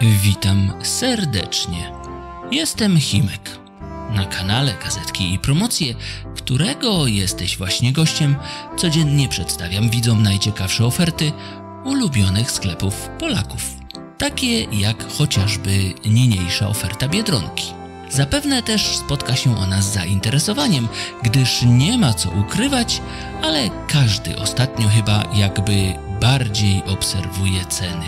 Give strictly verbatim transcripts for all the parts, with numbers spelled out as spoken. Witam serdecznie. Jestem Chimek. Na kanale Gazetki i Promocje, którego jesteś właśnie gościem, codziennie przedstawiam widzom najciekawsze oferty ulubionych sklepów Polaków. Takie jak chociażby niniejsza oferta Biedronki. Zapewne też spotka się ona z zainteresowaniem, gdyż nie ma co ukrywać, ale każdy ostatnio chyba jakby bardziej obserwuje ceny,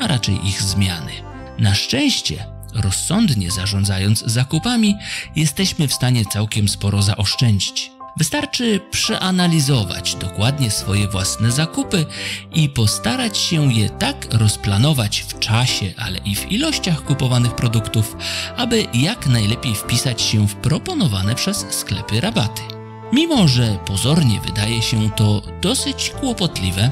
a raczej ich zmiany. Na szczęście, rozsądnie zarządzając zakupami, jesteśmy w stanie całkiem sporo zaoszczędzić. Wystarczy przeanalizować dokładnie swoje własne zakupy i postarać się je tak rozplanować w czasie, ale i w ilościach kupowanych produktów, aby jak najlepiej wpisać się w proponowane przez sklepy rabaty. Mimo że pozornie wydaje się to dosyć kłopotliwe,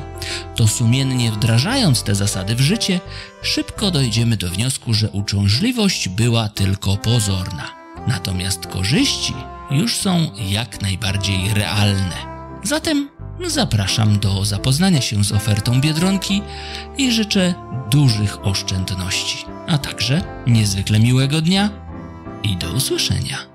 to sumiennie wdrażając te zasady w życie, szybko dojdziemy do wniosku, że uciążliwość była tylko pozorna. Natomiast korzyści już są jak najbardziej realne. Zatem zapraszam do zapoznania się z ofertą Biedronki i życzę dużych oszczędności, a także niezwykle miłego dnia i do usłyszenia.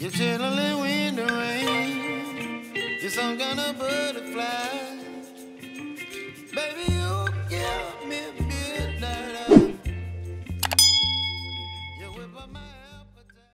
You're chilling in the rain. You're some kind of butterfly.